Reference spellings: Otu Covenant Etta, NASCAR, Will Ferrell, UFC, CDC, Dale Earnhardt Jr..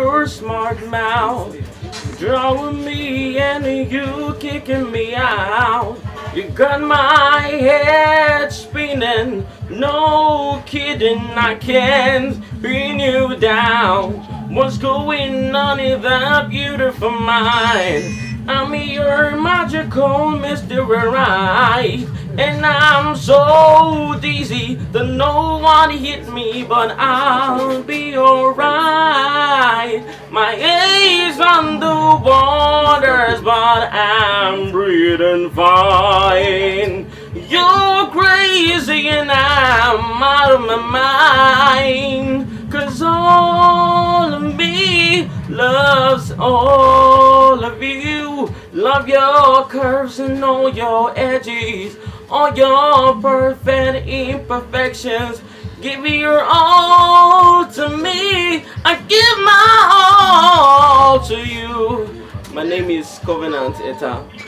Your smart mouth drawing me and you kicking me out. You got my head spinning, no kidding, I can't bring you down. What's going on in that beautiful mind? I'm your magical Mr. Right, and I'm so dizzy that no one hit me, but I'll be alright. My eyes on the waters, but I'm breathing fine. You're crazy and I'm out of my mind, 'cause all of me loves all of you. Love your curves and all your edges, all your perfect imperfections. Give your all to me, I give my all to you. My name is Covenant Etta.